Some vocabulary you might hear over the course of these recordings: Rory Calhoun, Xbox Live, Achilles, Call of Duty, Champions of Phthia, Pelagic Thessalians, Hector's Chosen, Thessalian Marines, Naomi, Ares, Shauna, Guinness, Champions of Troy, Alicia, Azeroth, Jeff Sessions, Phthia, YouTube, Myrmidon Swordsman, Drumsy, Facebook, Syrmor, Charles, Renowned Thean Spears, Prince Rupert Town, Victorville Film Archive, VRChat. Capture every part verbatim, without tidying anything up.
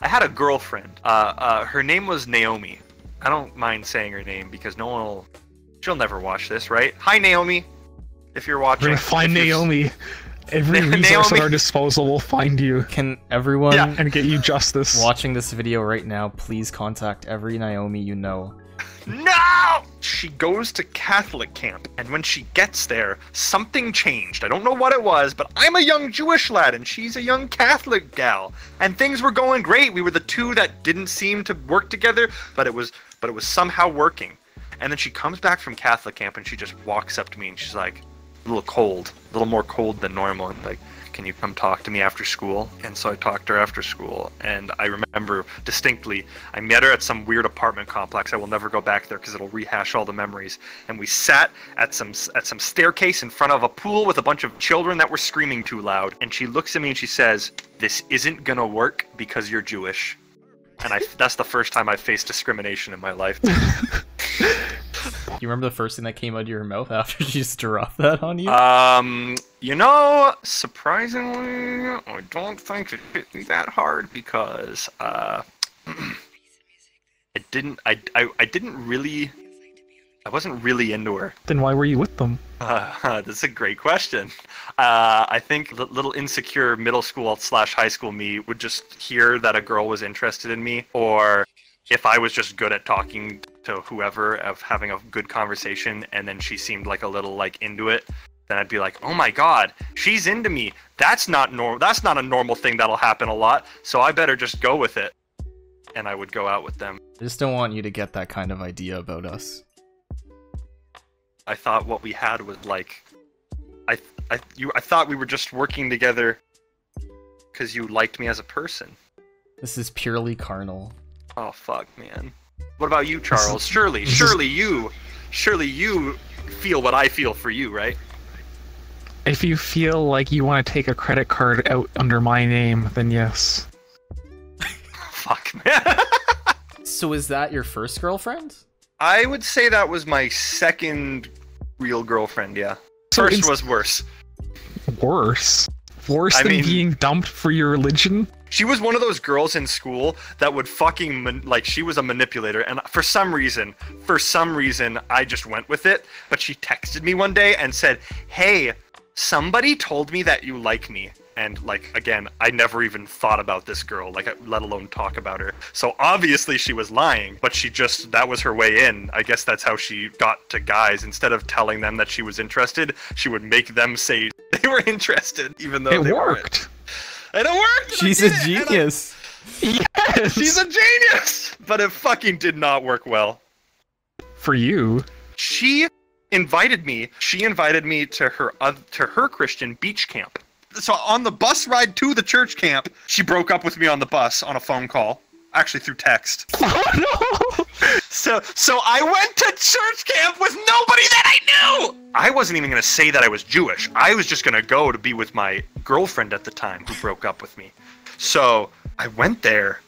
I had a girlfriend. Uh, uh, her name was Naomi. I don't mind saying her name because no one will... She'll never watch this, right? Hi, Naomi, if you're watching. We're gonna find Naomi. Every resource Naomi. at our disposal will find you. Can everyone... Yeah. And get you justice. Watching this video right now, please contact every Naomi you know. No! She goes to Catholic camp, and when she gets there, something changed. I don't know what it was, but I'm a young Jewish lad, and she's a young Catholic gal. And things were going great. We were the two that didn't seem to work together, but it was, but it was somehow working. And then she comes back from Catholic camp, and she just walks up to me, and she's like, a little cold, a little more cold than normal, and like, can you come talk to me after school? And so I talked to her after school, and I remember distinctly, I met her at some weird apartment complex. I will never go back there because it'll rehash all the memories. And we sat at some at some staircase in front of a pool with a bunch of children that were screaming too loud. And she looks at me and she says, "This isn't gonna work because you're Jewish." And I, that's the first time I faced discrimination in my life. You remember the first thing that came out of your mouth after she just dropped that on you? Um, you know, surprisingly, I don't think it hit me that hard because uh, it didn't. I, I I didn't really. I wasn't really into her. Then why were you with them? Uh, that's a great question. Uh, I think the little insecure middle school slash high school me would just hear that a girl was interested in me, or if I was just good at talking to whoever, of having a good conversation, and then she seemed like a little like into it, then I'd be like, oh my god, she's into me. That's not normal. That's not a normal thing that'll happen a lot, so I better just go with it. And I would go out with them. I just don't want you to get that kind of idea about us. I thought what we had was like, I, I, you, I thought we were just working together because you liked me as a person. This is purely carnal. Oh fuck, man. What about you, Charles? Surely, surely you, surely you feel what I feel for you, right? If you feel like you want to take a credit card out under my name, then yes. Fuck, man. So is that your first girlfriend? I would say that was my second real girlfriend, yeah. So first was worse. Worse? Worse I than mean, being dumped for your religion? She was one of those girls in school that would fucking, man like, she was a manipulator, and for some reason, for some reason, I just went with it, but she texted me one day and said, hey, somebody told me that you like me. And, like, again, I never even thought about this girl, like, let alone talk about her. So obviously she was lying, but she just, that was her way in. I guess that's how she got to guys. Instead of telling them that she was interested, she would make them say they were interested, even though it they worked. Weren't. And it worked! She's a genius. I, yes! She's a genius! But it fucking did not work well. For you. She invited me, she invited me to her, uh, to her Christian beach camp. So on the bus ride to the church camp, she broke up with me on the bus on a phone call, actually through text. Oh, no. So, so I went to church camp with nobody that I knew. I wasn't even going to say that I was Jewish. I was just going to go to be with my girlfriend at the time who broke up with me. So I went there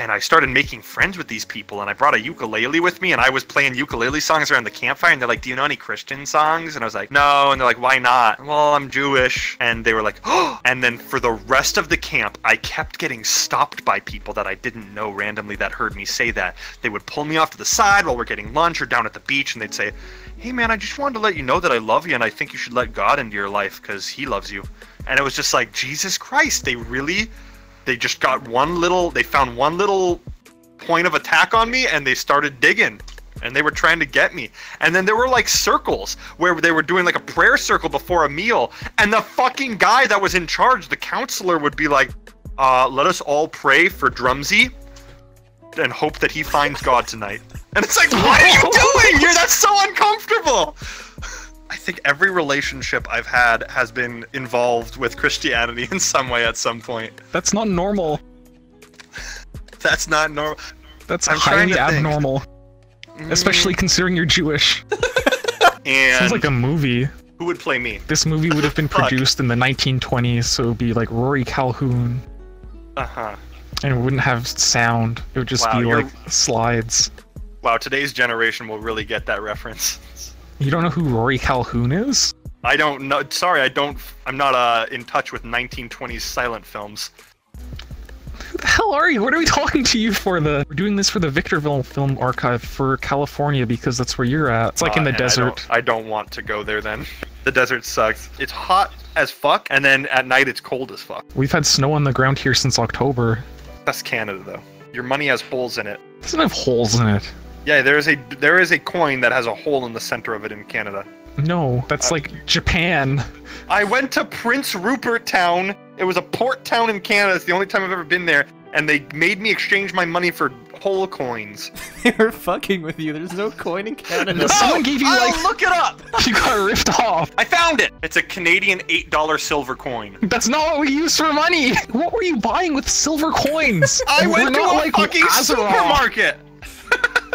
and I started making friends with these people, and I brought a ukulele with me, and I was playing ukulele songs around the campfire, and they're like, do you know any Christian songs? And I was like, no. And they're like, why not? Well, I'm Jewish. And they were like, oh. And then for the rest of the camp, I kept getting stopped by people that I didn't know randomly that heard me say that. They would pull me off to the side while we're getting lunch or down at the beach, and they'd say, hey man, I just wanted to let you know that I love you, and I think you should let God into your life because he loves you. And it was just like, Jesus Christ, they really... They just got one little, they found one little point of attack on me, and they started digging, and they were trying to get me. And then there were like circles where they were doing like a prayer circle before a meal, and the fucking guy that was in charge, the counselor, would be like, uh, let us all pray for Drumsy and hope that he finds God tonight. And it's like, what are you doing here? That's so uncomfortable. I think every relationship I've had has been involved with Christianity in some way at some point. That's not normal. That's not normal. That's I'm highly abnormal. Mm. Especially considering you're Jewish. And sounds like a movie. Who would play me? This movie would have been produced in the nineteen twenties, so it would be like Rory Calhoun. Uh-huh. And it wouldn't have sound. It would just wow, be you're... like slides. Wow, today's generation will really get that reference. You don't know who Rory Calhoun is? I don't know. Sorry, I don't. I'm not uh, in touch with nineteen twenties silent films. Who the hell are you? What are we talking to you for? The We're doing this for the Victorville Film Archive for California because that's where you're at. It's like uh, in the desert. I don't, I don't want to go there then. The desert sucks. It's hot as fuck, and then at night it's cold as fuck. We've had snow on the ground here since October. That's Canada, though. Your money has holes in it. It doesn't have holes in it. Yeah, there is a there is a coin that has a hole in the center of it in Canada. No, that's uh, like Japan. I went to Prince Rupert Town. It was a port town in Canada. It's the only time I've ever been there, and they made me exchange my money for hole coins. They were fucking with you. There's no coin in Canada. No, someone gave you I'll like look it up. You got ripped off. I found it. It's a Canadian eight dollar silver coin. That's not what we use for money. What were you buying with silver coins? I went we're to a like fucking Azeroth. Supermarket.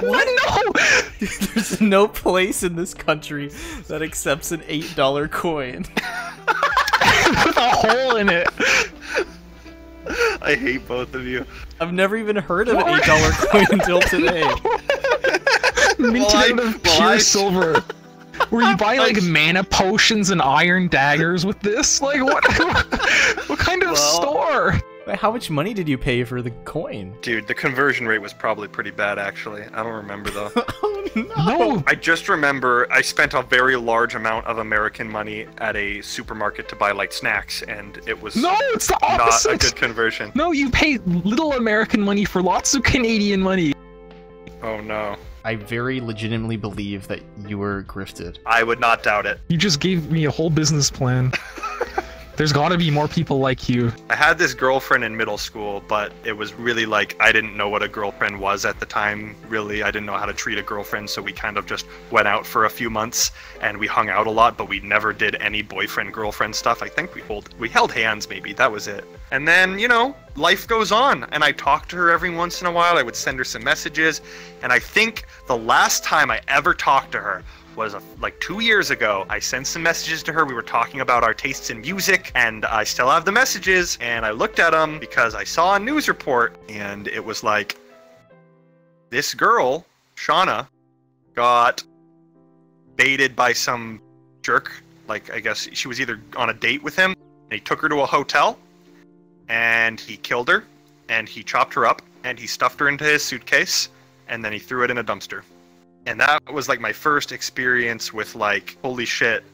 What? No! There's no place in this country that accepts an eight dollar coin with a hole in it. I hate both of you. I've never even heard of what? An eight dollar coin until today. Minted out of pure silver. Were you buying like mana potions and iron daggers with this? Like what? What kind of well, store? How much money did you pay for the coin? Dude, the conversion rate was probably pretty bad, actually. I don't remember, though. Oh, no! No! I just remember I spent a very large amount of American money at a supermarket to buy, like, snacks, and it was no, it's the opposite. Not a good conversion. No, you pay little American money for lots of Canadian money. Oh, no. I very legitimately believe that you were grifted. I would not doubt it. You just gave me a whole business plan. There's gotta be more people like you. I had this girlfriend in middle school, but it was really like, I didn't know what a girlfriend was at the time, really. I didn't know how to treat a girlfriend, so we kind of just went out for a few months, and we hung out a lot, but we never did any boyfriend-girlfriend stuff. I think we, hold, we held hands, maybe. That was it. And then, you know, life goes on, and I talked to her every once in a while. I would send her some messages, and I think the last time I ever talked to her was a, like two years ago. I sent some messages to her. We were talking about our tastes in music, and I still have the messages, and I looked at them because I saw a news report, and it was like, this girl, Shauna, got baited by some jerk. Like, I guess she was either on a date with him, and he took her to a hotel, and he killed her, and he chopped her up, and he stuffed her into his suitcase, and then he threw it in a dumpster. And that was like my first experience with like, holy shit,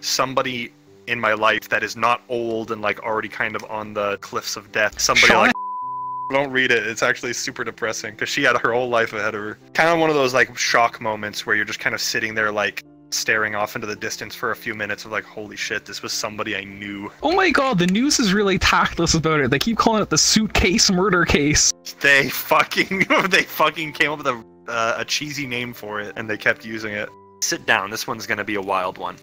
somebody in my life that is not old and like already kind of on the cliffs of death. Somebody Shauna like, don't read it. It's actually super depressing because she had her whole life ahead of her. Kind of one of those like shock moments where you're just kind of sitting there like staring off into the distance for a few minutes of like, holy shit, this was somebody I knew. Oh my god, the news is really tactless about it. They keep calling it the suitcase murder case. They fucking, they fucking came up with a Uh, a cheesy name for it, and they kept using it. Sit down, this one's gonna be a wild one.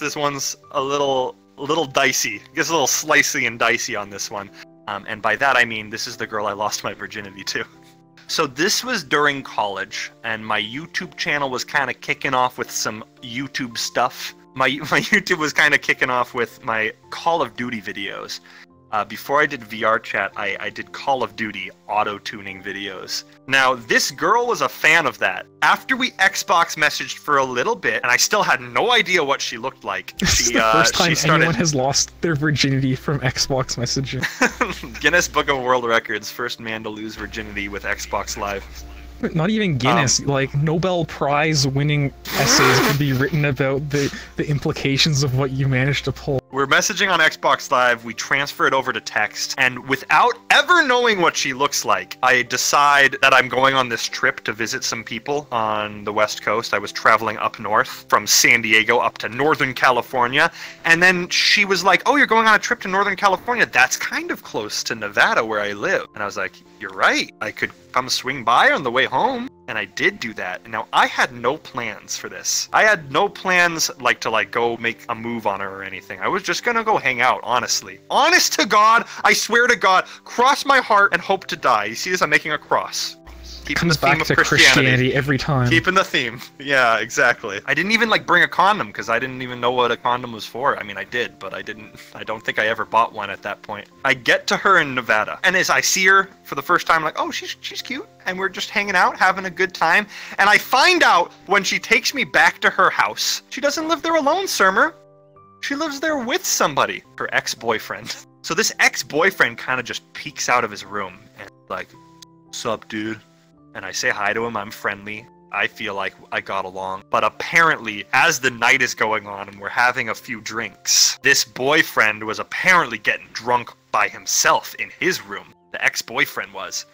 This one's a little, a little dicey. It gets a little slicey and dicey on this one. Um, and by that I mean, this is the girl I lost my virginity to. So this was during college, and my YouTube channel was kind of kicking off with some YouTube stuff. My, my YouTube was kind of kicking off with my Call of Duty videos. Uh, before I did VRChat, I, I did Call of Duty auto-tuning videos. Now, this girl was a fan of that. After we Xbox messaged for a little bit, and I still had no idea what she looked like. This she, is the uh, first time started... anyone has lost their virginity from Xbox messaging. Guinness Book of World Records, first man to lose virginity with Xbox Live. Not even Guinness, um, like Nobel Prize winning essays could be written about the, the implications of what you managed to pull. We're messaging on Xbox Live, we transfer it over to text, and without ever knowing what she looks like, I decide that I'm going on this trip to visit some people on the West Coast. I was traveling up north from San Diego up to Northern California, and then she was like, oh, you're going on a trip to Northern California? That's kind of close to Nevada where I live. And I was like, you're right, I could come swing by on the way home. And I did do that. Now, I had no plans for this. I had no plans like to like go make a move on her or anything. I was just gonna go hang out, honestly. Honest to God, I swear to God, cross my heart and hope to die. You see this? I'm making a cross. Keeping the theme of Christianity every time. Keeping the theme. Yeah, exactly. I didn't even like bring a condom because I didn't even know what a condom was for. I mean, I did, but I didn't. I don't think I ever bought one at that point. I get to her in Nevada, and as I see her for the first time, I'm like, oh, she's she's cute, and we're just hanging out, having a good time. And I find out when she takes me back to her house, she doesn't live there alone, Syrmor. She lives there with somebody, her ex-boyfriend. So this ex-boyfriend kind of just peeks out of his room and like, sup, dude? And I say hi to him, I'm friendly. I feel like I got along. But apparently, as the night is going on and we're having a few drinks, this boyfriend was apparently getting drunk by himself in his room. The ex-boyfriend was.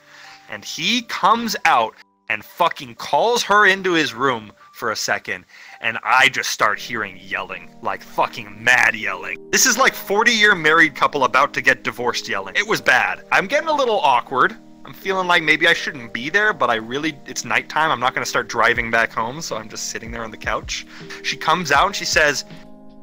And he comes out and fucking calls her into his room for a second, and I just start hearing yelling, like fucking mad yelling. This is like forty year married couple about to get divorced yelling. It was bad. I'm getting a little awkward. I'm feeling like maybe I shouldn't be there, but I really, it's nighttime. I'm not gonna start driving back home, so I'm just sitting there on the couch. She comes out and she says,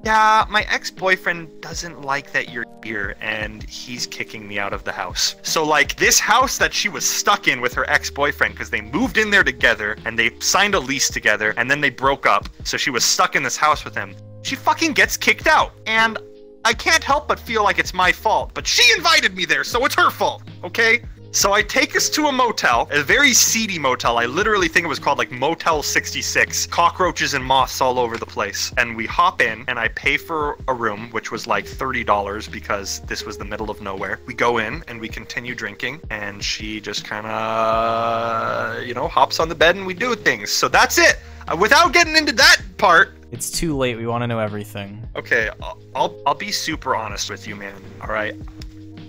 yeah, my ex-boyfriend doesn't like that you're here, and he's kicking me out of the house. So, like, this house that she was stuck in with her ex-boyfriend, because they moved in there together, and they signed a lease together, and then they broke up, so she was stuck in this house with him. She fucking gets kicked out, and I can't help but feel like it's my fault, but she invited me there, so it's her fault, okay? So I take us to a motel, a very seedy motel. I literally think it was called like Motel sixty-six. Cockroaches and moths all over the place. And we hop in and I pay for a room, which was like thirty dollars because this was the middle of nowhere. We go in and we continue drinking and she just kind of, you know, hops on the bed and we do things. So that's it. Without getting into that part. It's too late. We want to know everything. Okay. I'll, I'll, I'll be super honest with you, man. All right.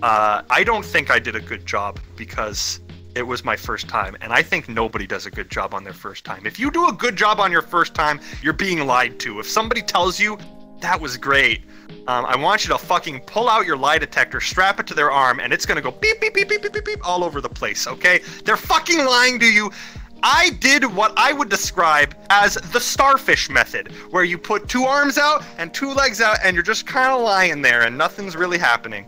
Uh, I don't think I did a good job because it was my first time, and I think nobody does a good job on their first time. If you do a good job on your first time, you're being lied to. If somebody tells you, that was great, um, I want you to fucking pull out your lie detector, strap it to their arm, and it's gonna go beep, beep, beep, beep, beep, beep, beep, all over the place, okay? They're fucking lying to you. I did what I would describe as the starfish method, where you put two arms out and two legs out, and you're just kind of lying there, and nothing's really happening.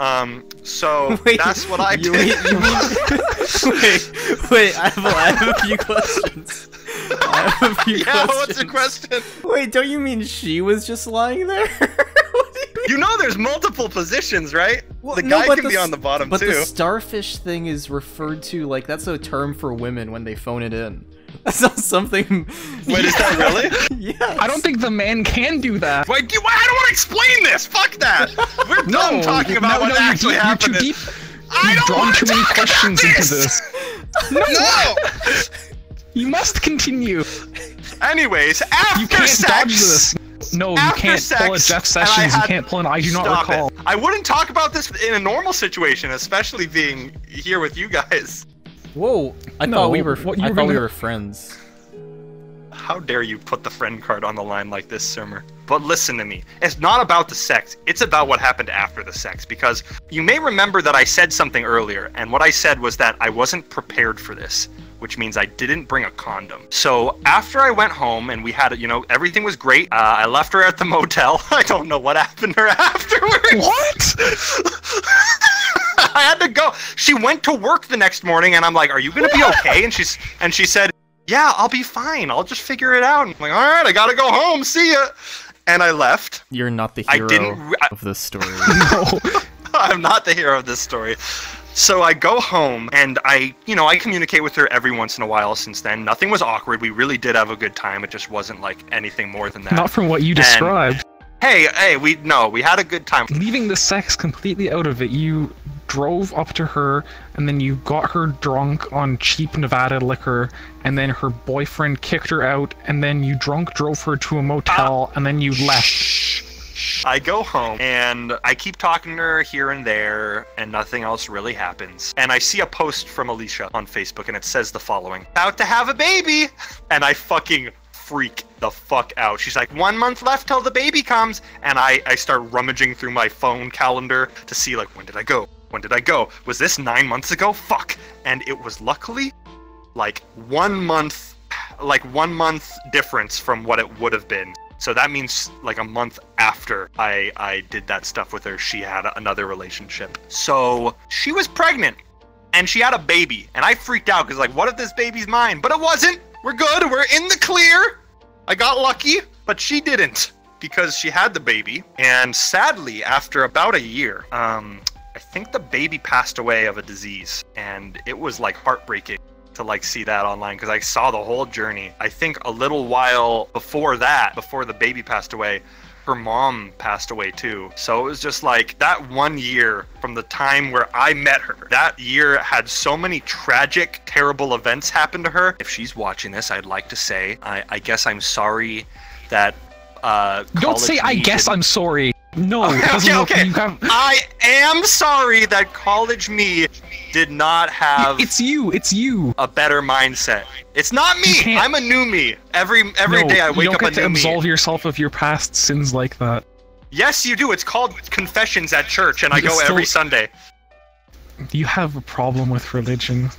Um, so wait, that's what I did. Wait, you mean... wait, wait, I have, I have a few questions. I have a few yeah, questions. What's the question? Wait, don't you mean she was just lying there? What do you mean? You know there's multiple positions, right? Well, the guy no, can the, be on the bottom but too. But the starfish thing is referred to, like, that's a term for women when they phone it in. That's not something... Wait, yeah. Is that really? Yes. I don't think the man can do that. Wait, do, I don't want to explain this! Fuck that! We're no, done talking about no, what no, actually you, happened. You're too deep. I You've don't want to talk questions about this! Into this. No! No. You must continue. Anyways, after you can't sex... Dodge this. No, you can't sex, pull a Jeff Sessions, had, you can't pull an I do not recall. It. I wouldn't talk about this in a normal situation, especially being here with you guys. Whoa! I no, thought we were. What, I were thought gonna... we were friends. How dare you put the friend card on the line like this, Syrmor? But listen to me. It's not about the sex. It's about what happened after the sex. Because you may remember that I said something earlier, and what I said was that I wasn't prepared for this, which means I didn't bring a condom. So after I went home and we had, you know, everything was great. Uh, I left her at the motel. I don't know what happened to her afterwards. What? I had to go. She went to work the next morning, and I'm like, "Are you gonna be okay?" And she's and she said, "Yeah, I'll be fine. I'll just figure it out." And I'm like, "All right, I gotta go home. See ya." And I left. You're not the hero I didn't of this story. No, I'm not the hero of this story. So I go home, and I, you know, I communicate with her every once in a while since then. Nothing was awkward. We really did have a good time. It just wasn't like anything more than that. Not from what you described. And, hey, hey, we no, we had a good time. Leaving the sex completely out of it, you drove up to her, and then you got her drunk on cheap Nevada liquor, and then her boyfriend kicked her out, and then you drunk drove her to a motel, uh, and then you left. I go home, and I keep talking to her here and there, and nothing else really happens. And I see a post from Alicia on Facebook, and it says the following. About to have a baby! And I fucking freak the fuck out. She's like, one month left till the baby comes! And I, I start rummaging through my phone calendar to see, like, when did I go? When did I go? Was this nine months ago? Fuck! And it was luckily like one month, like one month difference from what it would have been. So that means like a month after I, I did that stuff with her, she had another relationship. So she was pregnant and she had a baby, and I freaked out because like, what if this baby's mine? But it wasn't. We're good. We're in the clear. I got lucky, but she didn't because she had the baby. And sadly, after about a year, um, I think the baby passed away of a disease, and it was like heartbreaking to like see that online because I saw the whole journey. I think a little while before that, before the baby passed away, her mom passed away too. So it was just like that one year from the time where I met her, that year had so many tragic, terrible events happen to her. If she's watching this, I'd like to say, I, I guess I'm sorry that uh, don't say I guess I'm sorry. No, okay, okay. You have... I am sorry that College Me did not have. It's you. It's you. A better mindset. It's not me. I'm a new me. Every every no, day I wake up a new me. You don't get to absolve yourself of your past sins like that. Yes, you do. It's called confessions at church, and I it's go still... every Sunday. You have a problem with religion.